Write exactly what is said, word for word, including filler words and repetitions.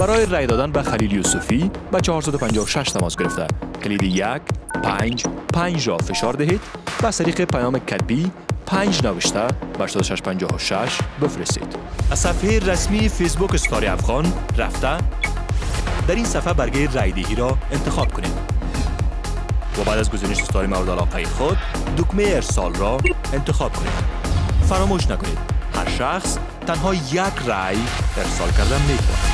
برای رای دادن به خلیل یوسفی به چهارصد و پنجاه و شش تماس گرفته. کلید یک پنج پنج را فشار دهید و از طریق پیام کتبی پنج نوشته به هشت شش پنج شش بفرستید. از صفحه رسمی فیسبوک ستاره افغان رفته در این صفحه برگه رای دهی را انتخاب کنید و بعد از گزینش ستاره مورد علاقه خود دکمه ارسال را انتخاب کنید. فراموش نکنید هر شخص تنها یک رای ارسال کرده می‌تواند.